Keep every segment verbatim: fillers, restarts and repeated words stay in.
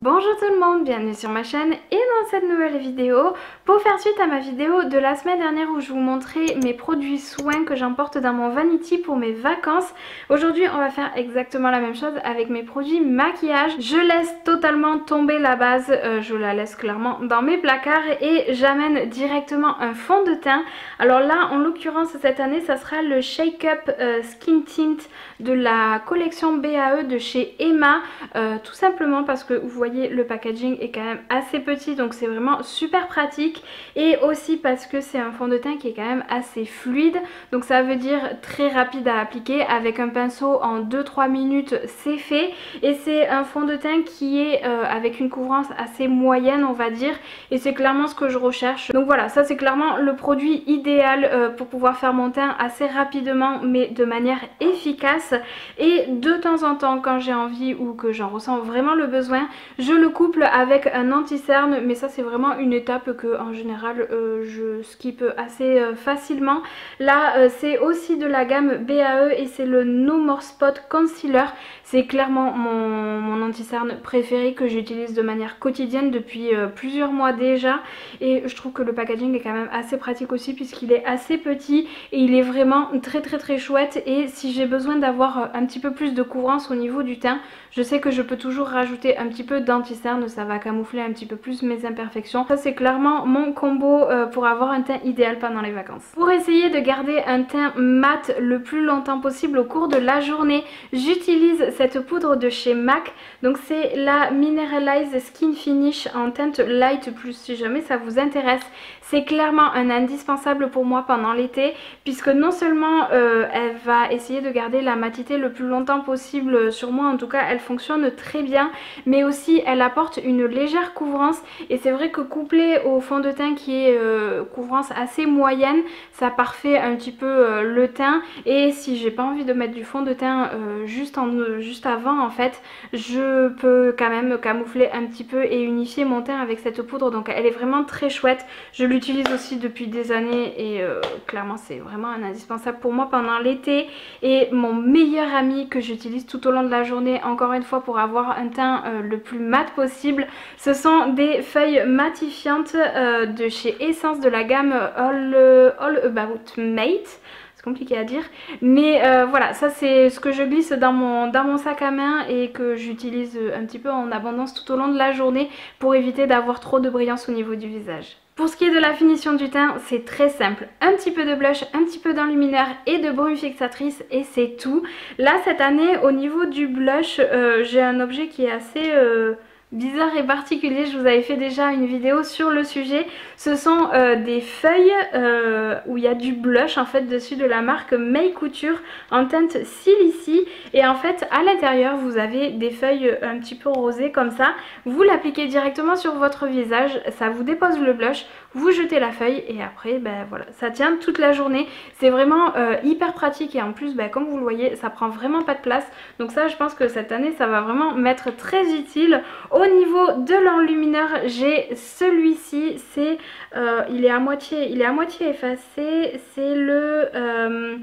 Bonjour tout le monde, bienvenue sur ma chaîne et dans cette nouvelle vidéo pour faire suite à ma vidéo de la semaine dernière où je vous montrais mes produits soins que j'emporte dans mon vanity pour mes vacances. Aujourd'hui on va faire exactement la même chose avec mes produits maquillage. Je laisse totalement tomber la base, euh, je la laisse clairement dans mes placards et j'amène directement un fond de teint. Alors là en l'occurrence cette année ça sera le Shake Up euh, Skin Tint de la collection B A E de chez Emma, euh, tout simplement parce que vous voyez le packaging est quand même assez petit donc c'est vraiment super pratique et aussi parce que c'est un fond de teint qui est quand même assez fluide, donc ça veut dire très rapide à appliquer. Avec un pinceau en deux trois minutes c'est fait et c'est un fond de teint qui est euh, avec une couvrance assez moyenne on va dire et c'est clairement ce que je recherche. Donc voilà, ça c'est clairement le produit idéal euh, pour pouvoir faire mon teint assez rapidement mais de manière efficace, et de temps en temps quand j'ai envie ou que j'en ressens vraiment le besoin je le couple avec un anti-cerne, mais ça c'est vraiment une étape que en général euh, je skip assez euh, facilement. Là euh, c'est aussi de la gamme B A E et c'est le No More Spot Concealer. C'est clairement mon, mon anti-cerne préféré que j'utilise de manière quotidienne depuis euh, plusieurs mois déjà, et je trouve que le packaging est quand même assez pratique aussi puisqu'il est assez petit et il est vraiment très très très chouette. Et si j'ai besoin d'avoir un petit peu plus de couvrance au niveau du teint je sais que je peux toujours rajouter un petit peu d'anti-cerne, ça va camoufler un petit peu plus mes imperfections. Ça c'est clairement mon combo euh, pour avoir un teint idéal pendant les vacances. Pour essayer de garder un teint mat le plus longtemps possible au cours de la journée, j'utilise cette poudre de chez M A C. Donc c'est la Mineralize Skin Finish en teinte light plus si jamais ça vous intéresse. C'est clairement un indispensable pour moi pendant l'été puisque non seulement euh, elle va essayer de garder la matité le plus longtemps possible sur moi, en tout cas elle fonctionne très bien, mais aussi elle apporte une légère couvrance et c'est vrai que couplé au fond de teint qui est euh, couvrance assez moyenne ça parfait un petit peu euh, le teint. Et si j'ai pas envie de mettre du fond de teint euh, juste, en, euh, juste avant en fait je peux quand même camoufler un petit peu et unifier mon teint avec cette poudre, donc elle est vraiment très chouette. Je l'utilise aussi depuis des années et euh, clairement c'est vraiment un indispensable pour moi pendant l'été et mon meilleur ami que j'utilise tout au long de la journée, encore une fois pour avoir un teint euh, le plus mat possible. Ce sont des feuilles matifiantes euh, de chez Essence de la gamme All, euh, All About Mate. C'est compliqué à dire, mais euh, voilà, ça c'est ce que je glisse dans mon, dans mon sac à main et que j'utilise un petit peu en abondance tout au long de la journée pour éviter d'avoir trop de brillance au niveau du visage. Pour ce qui est de la finition du teint, c'est très simple. Un petit peu de blush, un petit peu d'enlumineur et de brume fixatrice et c'est tout. Là, cette année, au niveau du blush, euh, j'ai un objet qui est assez... Euh bizarre et particulier, je vous avais fait déjà une vidéo sur le sujet. Ce sont euh, des feuilles euh, où il y a du blush en fait dessus de la marque May Couture en teinte Silici et en fait à l'intérieur vous avez des feuilles un petit peu rosées comme ça, vous l'appliquez directement sur votre visage, ça vous dépose le blush, vous jetez la feuille et après ben voilà, ça tient toute la journée. C'est vraiment euh, hyper pratique et en plus ben, comme vous le voyez ça prend vraiment pas de place, donc ça je pense que cette année ça va vraiment m'être très utile. Au niveau de l'enlumineur, j'ai celui-ci, c'est euh, il est à moitié, il est à moitié effacé, c'est le euh,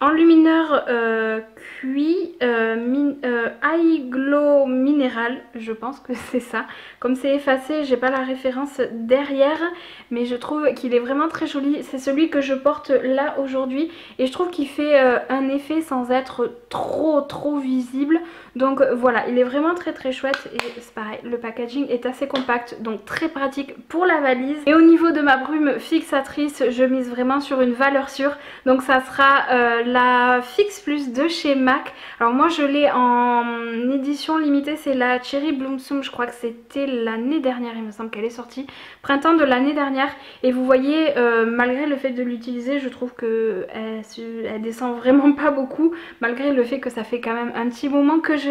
enlumineur euh, cuit euh, min, euh, Iglow Mineral, je pense que c'est ça. Comme c'est effacé, j'ai pas la référence derrière, mais je trouve qu'il est vraiment très joli. C'est celui que je porte là aujourd'hui et je trouve qu'il fait euh, un effet sans être trop trop visible. Donc voilà, il est vraiment très très chouette et c'est pareil, le packaging est assez compact, donc très pratique pour la valise. Et au niveau de ma brume fixatrice, je mise vraiment sur une valeur sûre, donc ça sera euh, la Fix Plus de chez M A C. Alors moi je l'ai en édition limitée, c'est la Cherry Bloom Zoom, je crois que c'était l'année dernière, il me semble qu'elle est sortie, printemps de l'année dernière. Et vous voyez, euh, malgré le fait de l'utiliser, je trouve qu'elle elle descend vraiment pas beaucoup, malgré le fait que ça fait quand même un petit moment que je...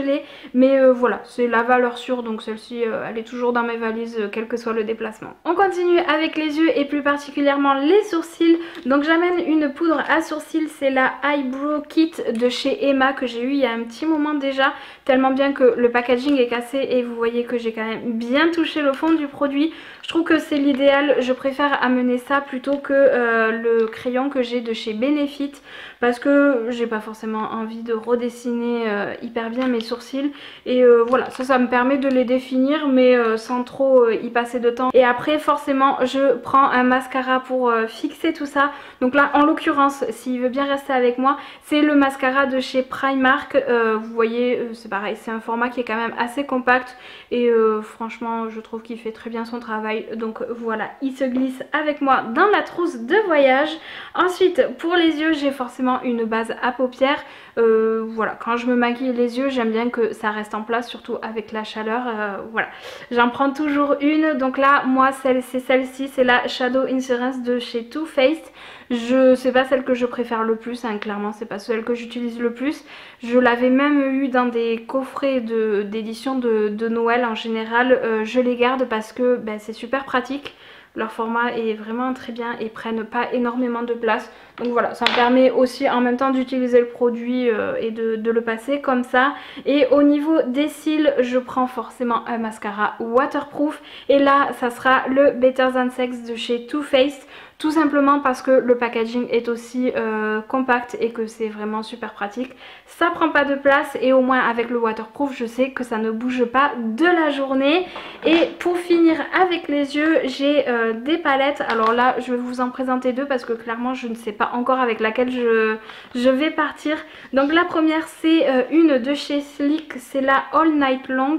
mais euh, voilà, c'est la valeur sûre, donc celle-ci euh, elle est toujours dans mes valises euh, quel que soit le déplacement. On continue avec les yeux et plus particulièrement les sourcils. Donc j'amène une poudre à sourcils, c'est la Eyebrow Kit de chez Emma que j'ai eu il y a un petit moment déjà tellement bien que le packaging est cassé et vous voyez que j'ai quand même bien touché le fond du produit. Je trouve que c'est l'idéal, je préfère amener ça plutôt que euh, le crayon que j'ai de chez Benefit, parce que j'ai pas forcément envie de redessiner euh, hyper bien mes sourcils, et euh, voilà, ça ça me permet de les définir mais euh, sans trop euh, y passer de temps. Et après forcément je prends un mascara pour euh, fixer tout ça. Donc là en l'occurrence, s'il veut bien rester avec moi, c'est le mascara de chez Primark. Euh, vous voyez, euh, c'est pareil, c'est un format qui est quand même assez compact et euh, franchement je trouve qu'il fait très bien son travail. Donc voilà, il se glisse avec moi dans la trousse de voyage. Ensuite pour les yeux, j'ai forcément une base à paupières. Euh, voilà, quand je me maquille les yeux, j'aime bien que ça reste en place, surtout avec la chaleur. Euh, voilà, j'en prends toujours une. Donc là moi celle c'est celle-ci, c'est la Shadow Insurance de chez Too Faced. Je sais pas celle que je préfère le plus, hein, clairement c'est pas celle que j'utilise le plus. Je l'avais même eu dans des coffrets d'édition de, de, de Noël en général. Euh, je les garde parce que ben, c'est super pratique. Leur format est vraiment très bien et prennent pas énormément de place. Donc voilà, ça me permet aussi en même temps d'utiliser le produit euh, et de, de le passer comme ça. Et au niveau des cils, je prends forcément un mascara waterproof. Et là, ça sera le Better Than Sex de chez Too Faced. Tout simplement parce que le packaging est aussi euh, compact et que c'est vraiment super pratique. Ça prend pas de place et au moins avec le waterproof, je sais que ça ne bouge pas de la journée. Et pour finir avec les yeux, j'ai euh, des palettes. Alors là, je vais vous en présenter deux parce que clairement, je ne sais pas encore avec laquelle je, je vais partir. Donc la première, c'est euh, une de chez Sleek. C'est la All Night Long.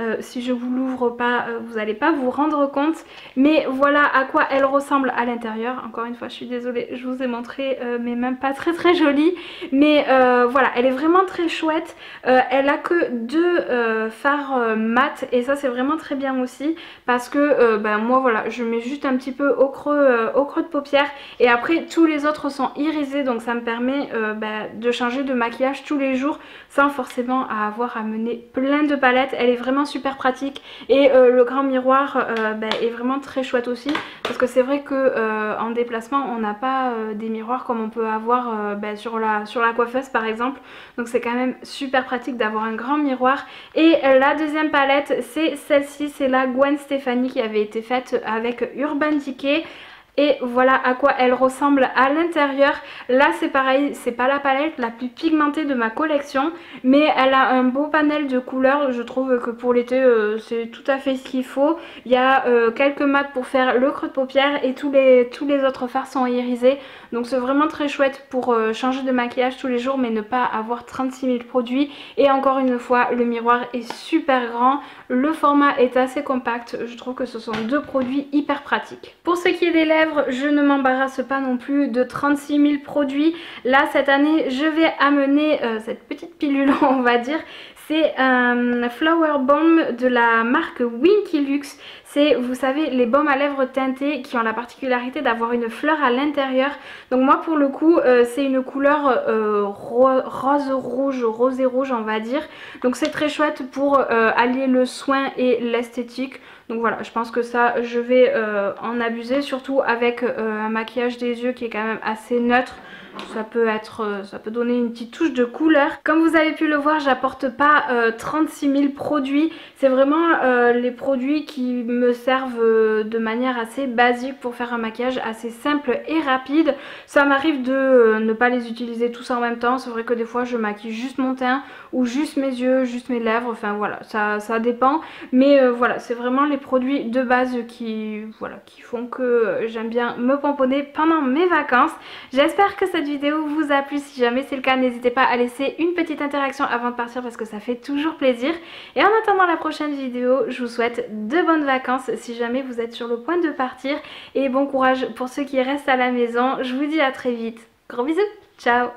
Euh, si je vous l'ouvre pas, euh, vous n'allez pas vous rendre compte. Mais voilà à quoi elle ressemble à l'intérieur. Encore une fois je suis désolée, je vous ai montré euh, mes mains pas très très jolies, mais euh, voilà, elle est vraiment très chouette. Euh, elle a que deux euh, fards euh, mat et ça c'est vraiment très bien aussi parce que euh, ben moi voilà, je mets juste un petit peu au creux, euh, au creux de paupière et après tous les autres sont irisés, donc ça me permet euh, ben, de changer de maquillage tous les jours sans forcément avoir à mener plein de palettes. Elle est vraiment super pratique et euh, le grand miroir euh, ben, est vraiment très chouette aussi parce que c'est vrai que euh, en déplacement on n'a pas euh, des miroirs comme on peut avoir euh, ben, sur, la, sur la coiffeuse par exemple, donc c'est quand même super pratique d'avoir un grand miroir. Et la deuxième palette c'est celle-ci, c'est la Gwen Stefani qui avait été faite avec Urban Decay. Et voilà à quoi elle ressemble à l'intérieur. Là c'est pareil, c'est pas la palette la plus pigmentée de ma collection, mais elle a un beau panel de couleurs. Je trouve que pour l'été euh, c'est tout à fait ce qu'il faut. Il y a euh, quelques mats pour faire le creux de paupière et tous les, tous les autres fards sont irisés. Donc c'est vraiment très chouette pour euh, changer de maquillage tous les jours mais ne pas avoir trente-six mille produits. Et encore une fois le miroir est super grand, le format est assez compact. Je trouve que ce sont deux produits hyper pratiques. Pour ce qui est des lèvres, je ne m'embarrasse pas non plus de trente-six mille produits. Là cette année je vais amener euh, cette petite pilule on va dire. C'est un Flower Balm de la marque Winky Luxe. C'est, vous savez, les baumes à lèvres teintées qui ont la particularité d'avoir une fleur à l'intérieur. Donc moi pour le coup euh, c'est une couleur euh, ro rose rouge, rosé rouge on va dire. Donc c'est très chouette pour euh, allier le soin et l'esthétique. Donc voilà, je pense que ça je vais euh, en abuser, surtout avec euh, un maquillage des yeux qui est quand même assez neutre. Ça peut être, ça peut donner une petite touche de couleur. Comme vous avez pu le voir, j'apporte pas euh, trente-six mille produits. C'est vraiment euh, les produits qui me servent euh, de manière assez basique pour faire un maquillage assez simple et rapide. Ça m'arrive de euh, ne pas les utiliser tous en même temps. C'est vrai que des fois je maquille juste mon teint ou juste mes yeux, juste mes lèvres. Enfin voilà, ça, ça dépend. Mais euh, voilà, c'est vraiment les produits de base qui, voilà, qui font que j'aime bien me pomponner pendant mes vacances. J'espère que ça Cette vidéo vous a plu. Si jamais c'est le cas, n'hésitez pas à laisser une petite interaction avant de partir parce que ça fait toujours plaisir. Et en attendant la prochaine vidéo, je vous souhaite de bonnes vacances si jamais vous êtes sur le point de partir, et bon courage pour ceux qui restent à la maison. Je vous dis à très vite, gros bisous, ciao.